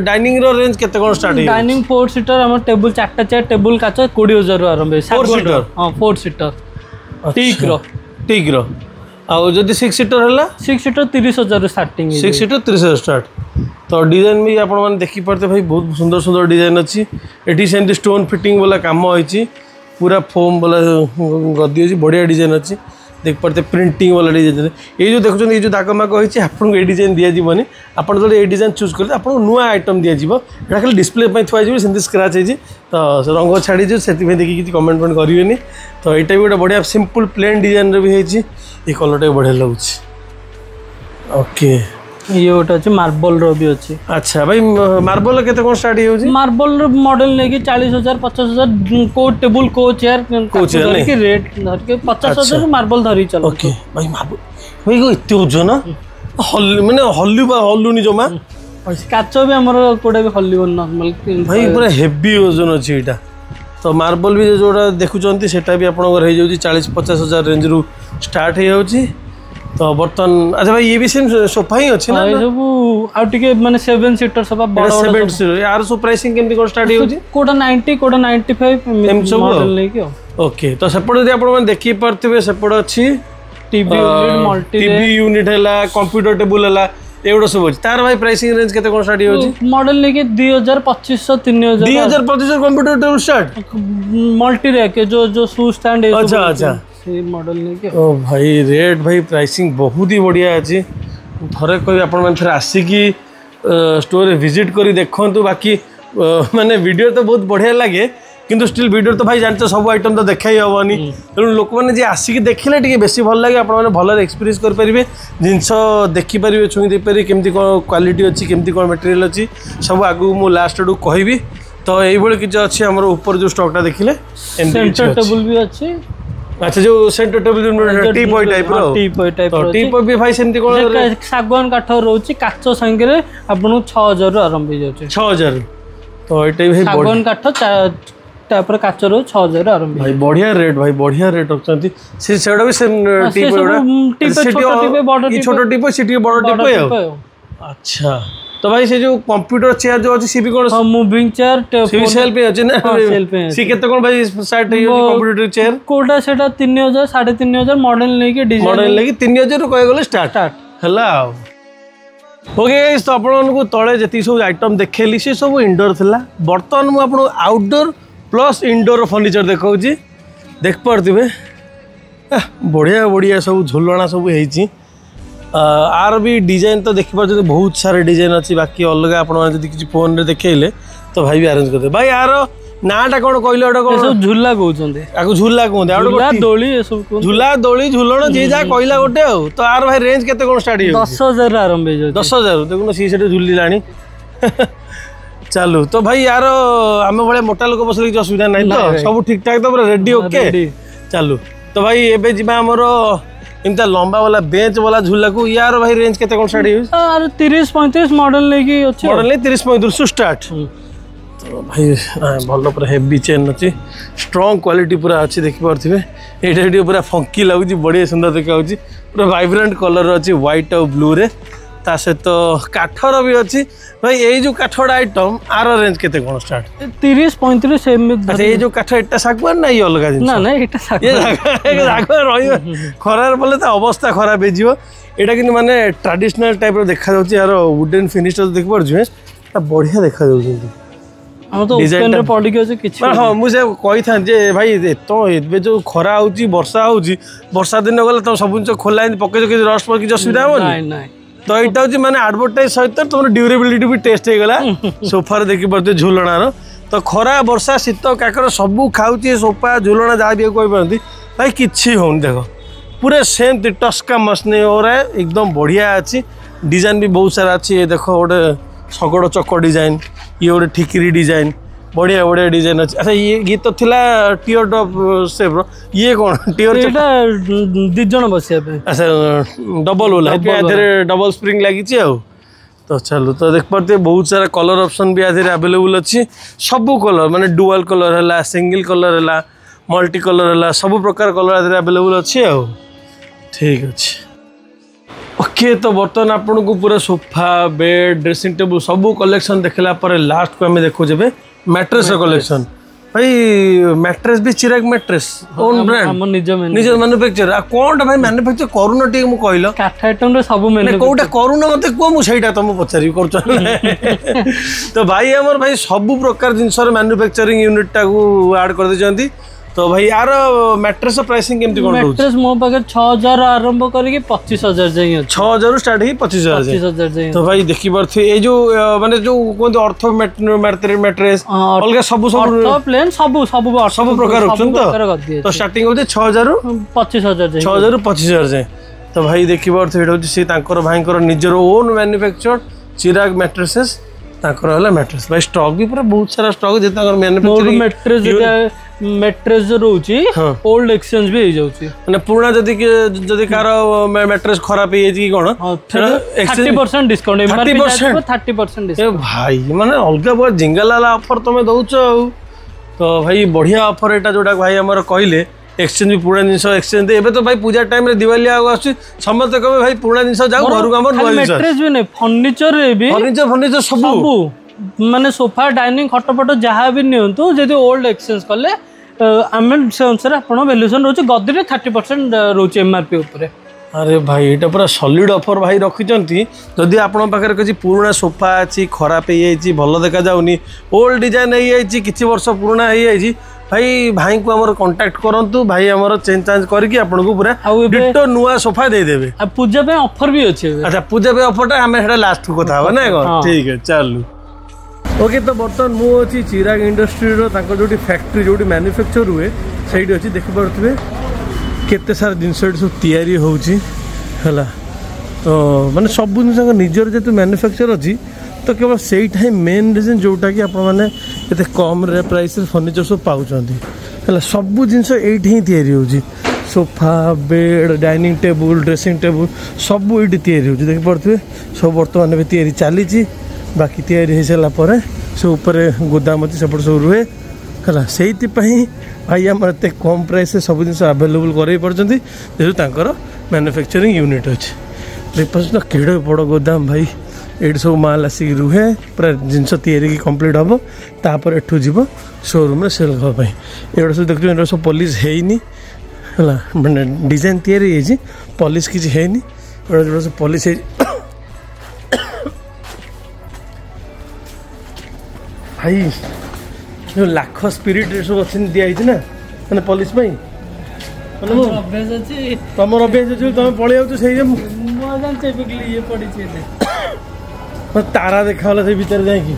डाइनिंग रो रेंज केते कोन स्टार्ट है डाइनिंग 4 सीटर आम टेबुल चार्टा चेयर टेबुल काच 20,000 रु आरंभ 4 सीटर हां 4 सीटर टीक रो और जदि 6 सीटर हला 6 सीटर 30,000 रु स्टार्टिंग 6 सीटर 30,000 स्टार्ट। तो डिजाइन भी आप देखी पाते भाई बहुत सुंदर सुंदर डिजाइन अच्छी एटी सेमती स्टोन फिटिंग वाला काम होती पूरा फोम वाला गदी अच्छी बढ़िया डिजाइन अच्छी देख पाते प्रिंटिंग वाला डिजाइन ये जो देखुन ये जो दागमाग होती आपको ये डिजाइन दि जावन आपड़ जो ये डिजाइन चूज करते आपको नुआ आइटम दि जाव यहाँ खाली डिस्प्ले थोड़ी सेमती स्क्राच होती तो रंग छाड़ी से देखिए किसी कमेंट फमेंट करेंगे। तो यहाँ भी गोटे बढ़िया सिंपल प्लेन डिजाइन भी होती ये कलरटा बढ़िया लगुच। ओके ये गोटे अच्छे मार्बल रो भी अच्छे अच्छा भाई मार्बल केते कोन स्टार्ट हो जी मार्बल रो मॉडल लेके 40,000 50,000 को टेबल को चेयर लेके रेट धरके 50,000 मार्बल धरी चलो। ओके भाई मार्बल भाई को इतने ओजन हल्ली माने हल्लुनी जमा काच भी हमर कोडा भी हल्लुन नॉर्मल भाई पूरा हेवी ओजन अछि एटा। तो मार्बल भी जोड़ा देखुचंती सेटा भी आपन घर हो जाउची 40-50,000 रेंज रु स्टार्ट हो जाउची। तो बर्तन अच्छा भाई ये भी सेम सोफा ही अच्छे ना ये सब आउ टिके माने 7 सीटर सोफा बड़ा 7 सीटर यार सो प्राइसिंग केमती को स्टार्ट होउची कोडा 90 कोडा 95 मॉडल लेके। ओके तो सेपड जे आपण मन देखि परथिबे सेपड अछि TV unit multi TV unit हला कंप्यूटर टेबल हला एवडो सब अछि तार भाई प्राइसिंग रेंज केते को स्टार्ट होउची मॉडल लेके 2,2500 3,000 2,2500 computer table start multi rack जो जो शू स्टैंड है अच्छा अच्छा मॉडल लेके ओ भाई रेट भाई प्राइसिंग बहुत ही बढ़िया अच्छी थरे कोई आपन आसिकी स्टोर विजिट करी देखंतु बाकी माने वीडियो तो बहुत बढ़िया लगे किंतु स्टिल वीडियो तो भाई जानते सब आइटम तो देखाई हेनी तेणु लोक मैंने आसिक देखने टे बेस भल लगे आपने भल एक्सपीरियंस करेंगे जिनस देखिपारे छुई देखिए केमती कौन क्वालिटी अच्छी केमती कौन मटेरियल अच्छी सब आगू मुझे लास्ट आड़ कहि। तो ये किसी अच्छी आम ऊपर जो स्टॉकटा देखिले सेंटर टेबल भी अच्छे अच्छा जो centre table T point type रो भी भाई सेमती कोन सागवान काठ रोची काचो संगे रे आपन 6,000 रु आरंभ हो जाउची 6,000। तो एटे भाई सागवान काठ टाइप रो काचो रो 6,000 रु आरंभ भाई बढ़िया रेट रखछंती से सेडा भी सेम टी पॉइंट छोटो टी पॉइंट बड़ो टी पॉइंट अच्छा। तो भाई से जो कंप्यूटर चेयर जो अच्छी सी भी कोन मूविंग चेयर टेबल सेल पे अच्छे ना सी केते कोन भाई स्टार्ट है कंप्यूटर चेयर कोडा सेटा 3,000 3,500 मॉडल लेके डिजाइन मॉडल लेके 3,000 रो कह गेले स्टार्ट हला। ओके गाइस तो आपन को तळे जति सब आइटम देखेली से सब इंडोर थिला बर्तन मु आपन आउटडोर प्लस इंडोर फर्नीचर देखौ छी देख परथिबे बढ़िया सब झुलणा सब हेची आर भी डिजाइन तो देखी पार्टी बहुत सारे डिजाइन अच्छी बाकी अलग आपड़ी किसी फोन देखेले तो भाई भी आरेंज करते भाई यार नाटा कौन कहले झूला कहते झूला कहते दोली झूला दोली झूलण जी जहाँ कहला गोटे तो यार भाई रेंज केते कौन स्टार्ट 10,000 आरंभ हो 10,000 देखो सी से झूलला चलो। तो भाई यार आम भाई मोटा लोक बस किसी असुविधा ना तो सब ठीक ठाक तो पूरा रेडी ओके चलो। तो भाई एबे जिबा हमर इमता लंबा वाला बेंच वाला झूला को यार भाई रेंज केते कोन स्टार्ट है 30-35 मॉडल लेके अच्छे मॉडल ले 30-35 स्टार्ट। भाई भल पूरा हेवी चेन अच्छी स्ट्रंग क्वालिटी पूरा अच्छी देखिपे ये पूरा फंकी लगुच बढ़िया सुंदर देखा पूरा वाइब्रेंट कलर अच्छी व्हाइट और ब्लू रे ता सहित काठर भी अच्छी भाई ये जो काठर आइटम आर रेंज केते कोन स्टार्ट 30 35 ये जो काठ एटा सागवा ना ये अलग जिन ना ना एटा सागवा ये सागवा रही खरार बोले तो अवस्था खराब हो जीव एटा कि माने ट्रेडिशनल टाइप रो देखा जाउची यार वुडन फिनिश तो देख पर जुए ता बढ़िया देखा जाउची हम तो ओपन रे पड़ी के छै किछ हां मुझे कहि था जे भाई तो एबे जो खरा होउची वर्षा होउची वर्षा दिन गेले तो सब कुछ खोला पके के रस्ट पर कि असुविधा हो नहीं नहीं तो ये हूँ मैंने आडभर्टाइज सहित तुम ड्यूरेबिलिटी भी टेस्ट हो गला सोफार देखिपे झुलणार तो खरा वर्षा शीत काकर सबू खाऊ सोफा झुलना जहाँ भी कहीपरती भाई किसी हो देख पूरा सेम टस्का मसने एकदम बढ़िया अच्छी डिजाइन भी बहुत सारा अच्छी देख गोटे शगड़ चक डिजाइन ये गोटे ठिकरी डिजाइन बढ़िया बढ़िया डिजाइन अच्छे अच्छा ये गीत तो थिला टीयर टॉप शेप ये कौन टीयर एटा दि जण बसिया पे अच्छा डबल होला एथे डबल स्प्रिंग लागि छी आ तो चलो तो देख पड़ते बहुत सारा कलर ऑप्शन भी आथे अवेलेबल अछि सब कलर माने डुअल कलर हला सिंगल कलर हला मल्टी कलर हला सब प्रकार कलर आथे अवेलेबल अछि आ ठीक अछि ओके तो बर्तमान आपन को पूरा सोफा बेड ड्रेसिंग टेबल सब कलेक्शन देखला पर लास्ट को हमें देखो जेबे मैट्रेस कलेक्शन भाई मैट्रेस भी चिराग मैट्रेस ओन ब्रांड हम निज मैन्युफैक्चर आ कोनटा भाई मैन्युफैक्चर करूना ठीक मु कहलो काठा आइटम रे सब मैन्युफैक्चर कोटा करूना मते को मु सेटा त मु पचारी करछ तो भाई हमर भाई सब प्रकार जिंस रे मैन्युफैक्चरिंग यूनिट टा को ऐड कर दे जंती तो भाई यार मैट्रेस प्राइसिंग केमती कोन होछ मैट्रेस मो बगर 6000 आरंभ करके 25000 जाई 6000 स्टार्ट ही 25000 जाई तो भाई देखि परथे ए जो माने जो कोन अर्थ मैट्रेस अलग सब सब टॉप प्लेन सब सब सब प्रकार ऑप्शन तो स्टार्टिंग होते 6000 रु 25000 जाई 6000 रु 25000 जाई तो भाई देखि परथे एटा होछ से तांकर भाईकर निजरो ओन मैन्युफैक्चर्ड चिराग मैट्रेसेस तांकर होला मैट्रेस भाई स्टॉक भी पूरा बहुत सारा स्टॉक जेताकर मैन्युफैक्चरिंग मैट्रेस मैट्रेस रोची ओल्ड एक्सचेंज भी जाउची माने पुराना जदी के जदी कारो मैट्रेस खराब हे जी कोन 30% डिस्काउंट एमआरपी 30% डिस्काउंट ए भाई माने अलगा बड़ जिंगालाला ऑफर तमे दउचो तो भाई बढ़िया ऑफर एटा जोडा भाई हमर कहले एक्सचेंज भी पुराना जिंस एक्सचेंज एबे तो भाई पूजा टाइम रे दिवाली आ आछ समस्त कबे भाई पुराना जिंस जाऊ घर को हमर मैट्रेस भी ने फर्नीचर रे भी फर्नीचर सब माने सोफा डाइनिंग खटपट जहाँ भी नियंतु जदि ओल्ड एक्सचेंज कले आमें से अनुसार आपण वैल्यूएशन रोचे गद्दी रे 30% रोचे एमआरपी ऊपर अरे भाई एटा पूरा सॉलिड ऑफर भाई रखिजंती जदि आपण पाखर कछि पुराना सोफा अछि खराब हे जाई भलो देखा जाउनी ओल्ड डिजाइन हे जाई किछि वर्ष पुराना हे जाई भाई भाई को हमर कांटेक्ट करंतु भाई हमर चेंज चांज करके आपण को पूरा डिटो नुवा सोफा दे देबे आ पूजा पे ऑफर भी अछि अच्छा पूजा पे ऑफरटा हमें हेडा लास्ट को कथा होना ठीक है चलो ओके तो बर्तमान मु अच्छी चिराग इंडस्ट्री जो फैक्ट्री जो मैन्युफैक्चर हुए सही अच्छी देखिपे केते सारा जिनस या तो माने सब जिन निजर जेतु मैन्युफैक्चर अच्छी तो केवल से मेन रिजन जोटा कि आपने ये कम प्राइस फर्निचर सब पाँच सब जिनस ये sofa bed dining table dressing table सब ये या देखिपे सब बर्तमान भी या चली बाकी तैयारी सारापर सब उपर गोदाम अच्छे सेपट सब रुहे है से भाई आम एत कम प्राइस सब जिन आभेलेबुल करेंगे जेहतर मैन्युफैक्चरिंग यूनिट अच्छे देखिए केड़े बड़ गोदाम भाई ये सब माल आसिक रुहे पूरा जिनस या कम्प्लीट हम तापर एठू जीव शोरूम सेल हाँपाई ये सब देखते सब पॉलिश होनी है मैंने डिजाइन या पॉलिश किसी होनी जो सब पॉलिश भाई जो लाख स्पिरिट सब अच्छी दिखाई ना मैंने पॉलिश तुम अभ्यास तुम पलि तारा देखाला से भीतर जाए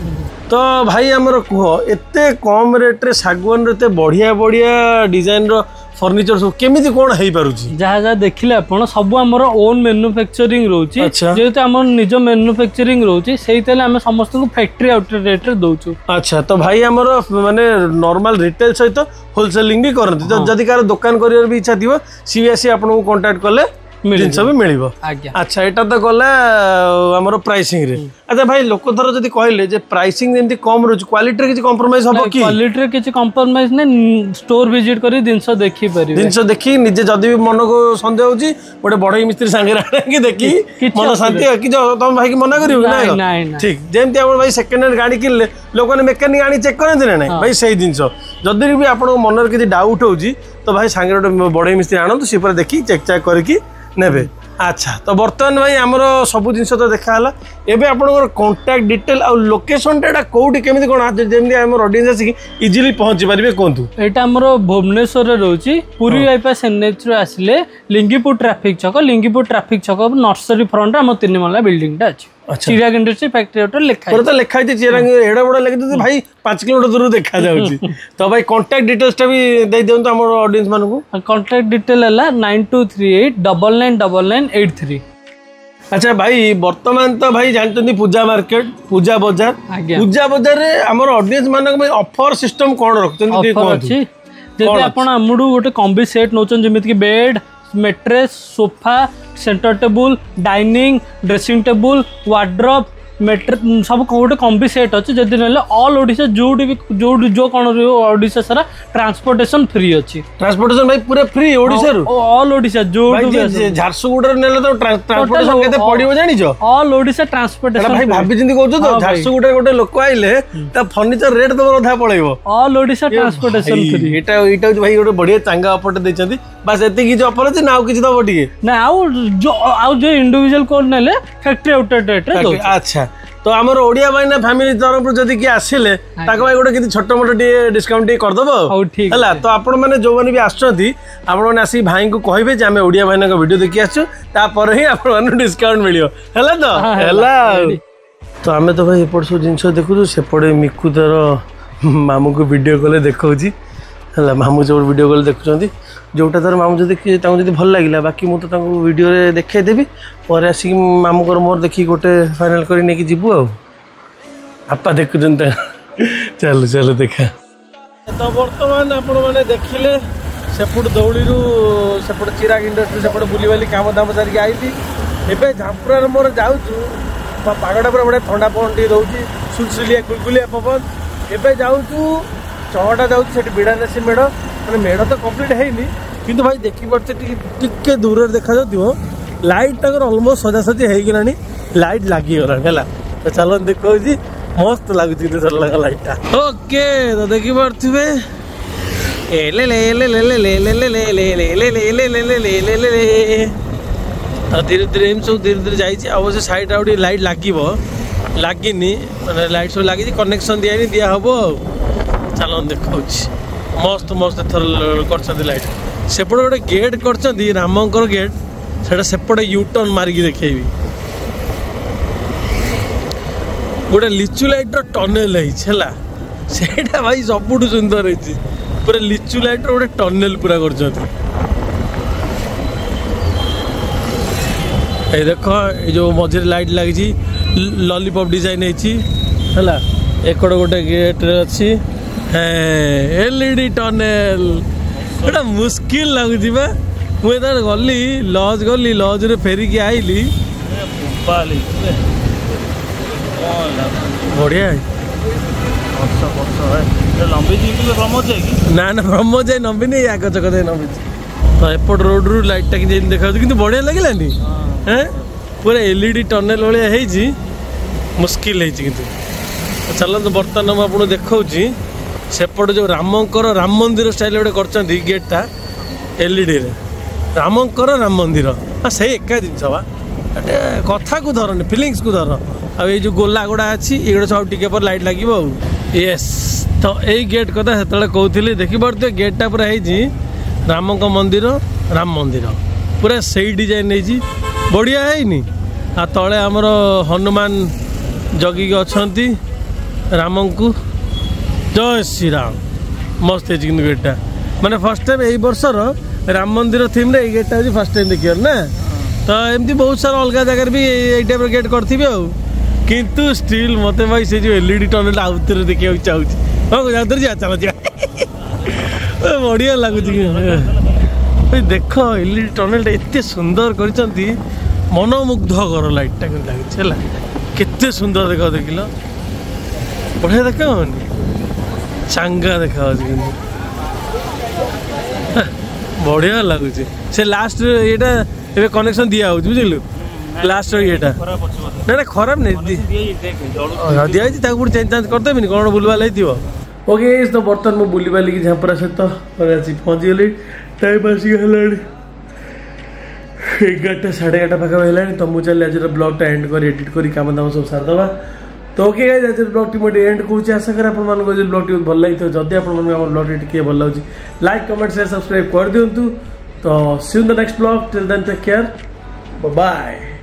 तो भाई आमर कह एत कम रेट्रे सागवान रे बढ़िया बढ़िया डिजाइन रो फर्निचर सब केमिति कोन हेई पारुची जहा जहा देखिले आपण सब हमर ओन मैन्युफैक्चरिंग रोची जेते हमर निज मैन्युफैक्चरिंग रोची सेही तले हम समस्त को फैक्ट्री आउटलेट रेट रे दोचू अच्छा तो भाई हमर माने नॉर्मल रिटेल सहित होलसेलिंग भी करत जदी कार दुकान करियर भी इच्छा दिबो सीबीएससी आपण को कांटेक्ट करले जिनस भी मिल अच्छा यहाँ तो गला आमर प्राइसिंग रे। अच्छा भाई लोक धर जब कहले प्राइसिंग जमी कम रही क्वालिटी किसी कम्प्रोमाइज हम कि क्वालिटी किसी कम्प्रोमाइज नहीं स्टोर विजिट कर जिनस देखिपर जिनस देखी निजे जदि मन को सन्देह होगी गोटे बड़ई मिस्त्री सांगे देखी मन शांति कि तुम भाई मना कर ठीक जमी आप भाई सेकेंड हैंड गाड़ी कि लोक मैंने मेकानिक आनी चेक करते ना ना भाई से जिनस जदि भी आप मनर किसी डाउट हो तो भाई सांगे गोटे बड़ई मिस्त्री आणतु सी पर देखी चेक चेक करके नेबे। अच्छा तो बर्तमान भाई आमर सब जिन तो देखाला एवं आप कंटाक्ट डिटेल आ लोकेशन टाइम कौटी केमी कौन जमी आम ऑडियंस आसिक इजिली पहुँची पारे कहतु यहाँ आम भुवनेश्वर रोचे पुरी बाईपास एनएच रू आसिले लिंगीपुर ट्राफिक छक नर्सरी फ्रंट आम तीन मल्ला बिल्डिंग अच्छे चिराग इंडस्ट्री फैक्ट्री तो लिखा चिराग एड़ा बड़ा लगे भाई 5 किलोमीटर दूर देखा तो भाई कांटेक्ट डिटेल्स टा भी दे दियौ तो हमर ऑडियंस मान को कांटेक्ट डिटेल हला 9238999983। अच्छा भाई वर्तमान तो भाई जानते पूजा मार्केट पूजा बाजार रे हमर ऑडियंस मान को ऑफर सिस्टम कोन रखते कोन अछि जे आपण हमडू गोटे कॉम्बी सेट नोचन जेमित कि bed mattress sofa centre table dining dressing table wardrobe mattress सब गोटे कॉम्बी सेट अच्छे जदि ना ऑल ओडिशा जो भी जो कौन ओडिशा सारा ट्रांसपोर्टेशन फ्री अच्छी ट्रांसपोर्टेशन भाई पूरा फ्री ओडिशा रो ऑल ओडिशा जो झारसुगुड रे नेले तो ट्रांसपोर्टेशन केते पड़ियो जानि जो ऑल ओडिशा ट्रांसपोर्टेशन भाई भाभी जिंदी कहू तो झारसुगुड रे गोटे लोक आइले त फर्नीचर रेट तो आधा पळैबो ऑल ओडिशा ट्रांसपोर्टेशन फ्री एटा एटा भाई गोटे बढ़िया चांगा ऑफर दे छथि बस एते की जो ऑफर छै नाउ किछ दबो टिके ना आउ जो इंडिविजुअल कोड नेले फैक्ट्री आउटलेट रेट रे दो। अच्छा तो आम ओडिया भाई ना फैमिली तरफ जदि किए आसिले भाई गोटे किसी छोट मोट डिस्काउंट करदेव है तो आप जो मैंने भी आसान आसिक भाई को कहे जे आम ओडिया भाई भिड देखी आसपर ही आप डिस्काउंट मिलो है तो है तो आम तो भाई एपट सब जिन देखु सेपटे मिकु तर मामू को भिड कल देखा है मामू जो भिड कल देखुं जोटा तर मामू जब भल लगे बाकी मुझे भिडियो देखे देवी पर आसिक मामू को मोर देखिए गोटे फाइनाल करू आपा देखुं चलो चलो देखा तो बर्तमान आप देखिले सेपट दौड़ी सेपट चिराग इंडस्ट्री सेपट बुलबाली कम दाम सारिक आई एवं झांपुर मोर जाऊँ पगड़ा पर बड़े थंडा पवन टे रोचे सुलसुलिया गुलगुलिया पवन एवं जाऊँ चहटा जाऊँ बिड़ानासी मेढ़ मैंने मेढ़ तो कम्प्लीट है किंतु भाई देखिपे टी दूर देखा जा लाइट तक अलमोस्ट सजासजी होगा लाइट लगिगला है चलो देखो मस्त लगुच लाइट टा ओके तो देखिपे धीरे धीरे एम सब धीरे धीरे जाइए अवश्य सैड आउ लाइट लगिनी मैंने लाइट सब लगी कनेक्शन दिया दिया हम चलो देखा मस्त मस्त एथर कर लाइट सेपट गोटे गेट कर रामंकर गेट सेटा सेपटे यूटर्न मारिकी देखी गोटे लिचु लाइट टनेल है सेटा भाई सबुठ सुंदर है पूरा लिचु लाइट रोटे टनेल पूरा कर देख यो मझे लाइट लगी लॉलीपॉप डिजाइन होगा एकड़ गोटे गेट अच्छी एलईडी टनेल गोटा मुस्किल लगुच मुझे तर गली लज रे फेरिकी आईली बढ़िया ना ना ब्रह्म जाए नंबी नहीं आग चक जाए नंबी तो एपट रोड रु लाइट टाक देखा कि बढ़िया लगे पूरा एलईडी टनेल भाई मुस्किल है कि चलते बर्तमान मुझे आपको देखा सेपट जो रामंकर राम मंदिर स्टाइल गोटे कर गेटा एलईडी रामंकर राम मंदिर हाँ से एका जिनस बा कथा को धरने फिलिंग्स को धर आई जो गोला गुड़ा अच्छी ये सब टी पर लाइट लगे येस तो यही गेट कथा से कहते देखिपे गेटा पूरा है रामक मंदिर राम मंदिर पूरा से डिजाइन नहीं बढ़िया है आ तले आमर हनुमान जगिक अच्छा राम को जय श्री राम मस्त है कि गेटा मैंने फर्स्ट टाइम यही बर्षर राम मंदिर थीम रे गेटा हो फर्स्ट टाइम देखिए ना तो एमती बहुत सारा अलग जगह भी यही टाइप गेट करेंगे किंतु स्टिल मत भाई से जो एलईडी टनेल आउे देखा चाहूँगी हाँ जाऊँ चल बढ़िया लगुच देख एलईडी टनेल एत सुंदर कर मनमुग्ध कर लाइटा कि लगे केते सुंदर देख देख बढ़िया देख चांगा देखा बढ़िया लगुच से लास्ट येटा ए कनेक्शन दिया हो बुझलु लास्ट येटा ना खराब नहीं दिखाई चेंज चांज करदेबी कौन बुलवाई थो ओके तो बर्तन मुझे बुलवाली झांपरा सहित पहुँचीगली टाइम आसगला 11टा साढ़े 11टा पाखापाखि तो मुझे चलिए आज ब्लॉग एंड कर एडिट कर काम दाम सब सारदे तो ओके गाइस आज ब्लॉग टी मोटे एंड करूँ आशा करें आपड़ी ब्लॉग टी भल लगी थोड़ा जब आप ब्लॉग टी भल लगे लाइक कमेंट शेयर सब्सक्राइब कर दिंतु तो see in the next blog till then take care bye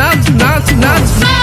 bye.